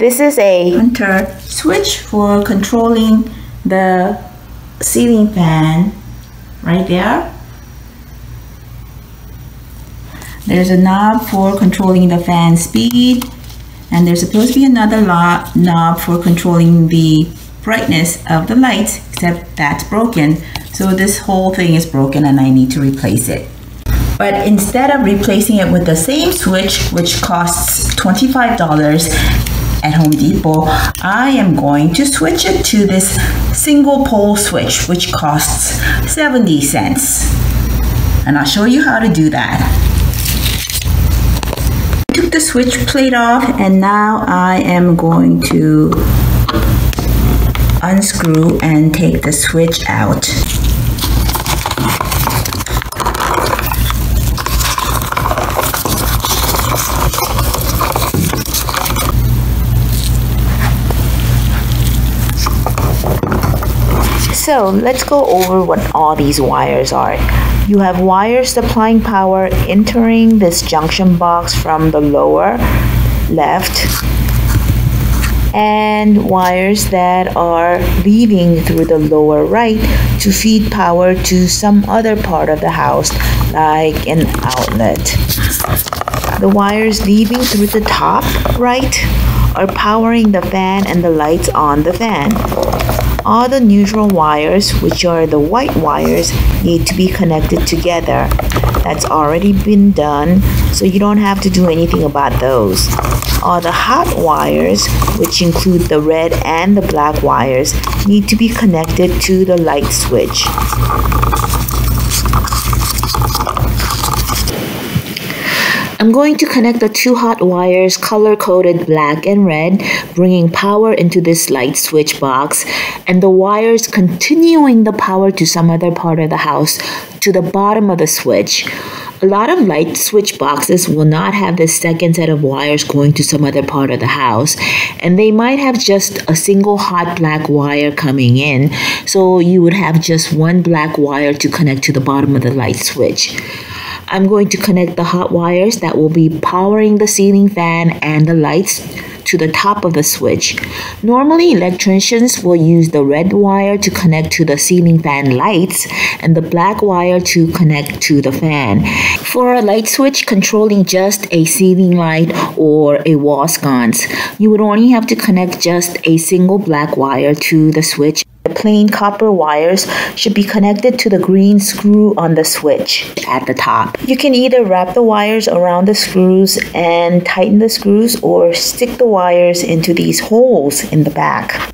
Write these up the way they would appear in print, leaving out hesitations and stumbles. This is a Hunter switch for controlling the ceiling fan right there. There's a knob for controlling the fan speed, and there's supposed to be another knob for controlling the brightness of the lights, except that's broken. So this whole thing is broken and I need to replace it. But instead of replacing it with the same switch, which costs $25 at Home Depot, I am going to switch it to this single pole switch, which costs 70 cents. And I'll show you how to do that. Took the switch plate off, and now I am going to unscrew and take the switch out. So let's go over what all these wires are. You have wires supplying power entering this junction box from the lower left, and wires that are leaving through the lower right to feed power to some other part of the house, like an outlet. The wires leaving through the top right are powering the fan and the lights on the fan. All the neutral wires, which are the white wires, need to be connected together. That's already been done, so you don't have to do anything about those. All the hot wires, which include the red and the black wires, need to be connected to the light switch. I'm going to connect the two hot wires color-coded black and red, bringing power into this light switch box, and the wires continuing the power to some other part of the house to the bottom of the switch. A lot of light switch boxes will not have this second set of wires going to some other part of the house, and they might have just a single hot black wire coming in, so you would have just one black wire to connect to the bottom of the light switch. I'm going to connect the hot wires that will be powering the ceiling fan and the lights to the top of the switch. Normally, electricians will use the red wire to connect to the ceiling fan lights and the black wire to connect to the fan. For a light switch controlling just a ceiling light or a wall sconce, you would only have to connect just a single black wire to the switch. The plain copper wires should be connected to the green screw on the switch at the top. You can either wrap the wires around the screws and tighten the screws, or stick the wires into these holes in the back.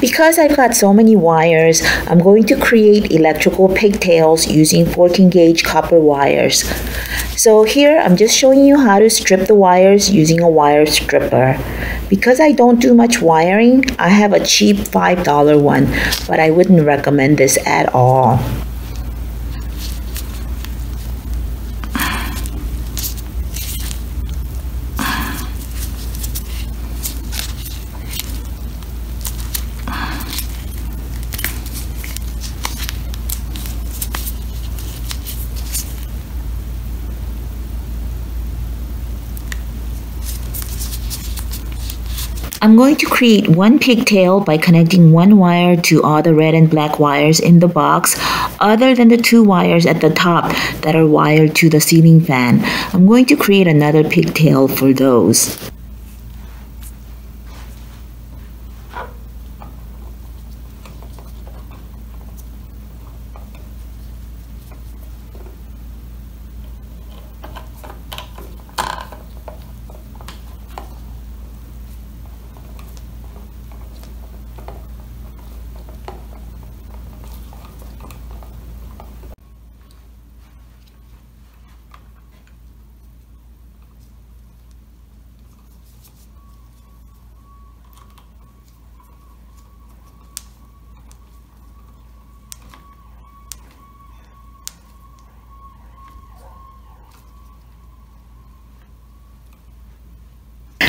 Because I've got so many wires, I'm going to create electrical pigtails using 14-gauge copper wires. So here I'm just showing you how to strip the wires using a wire stripper. Because I don't do much wiring, I have a cheap $5 one, but I wouldn't recommend this at all. I'm going to create one pigtail by connecting one wire to all the red and black wires in the box, other than the two wires at the top that are wired to the ceiling fan. I'm going to create another pigtail for those.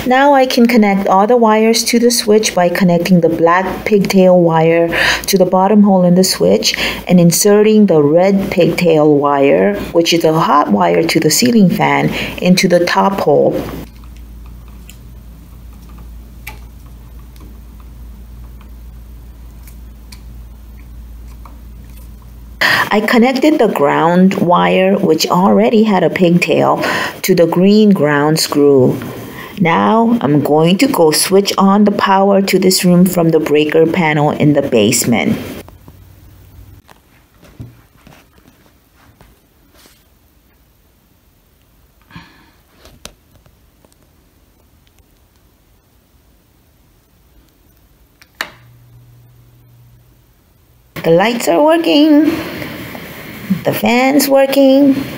Now I can connect all the wires to the switch by connecting the black pigtail wire to the bottom hole in the switch and inserting the red pigtail wire, which is the hot wire to the ceiling fan, into the top hole. I connected the ground wire, which already had a pigtail, to the green ground screw. Now I'm going to go switch on the power to this room from the breaker panel in the basement. The lights are working. The fan's working.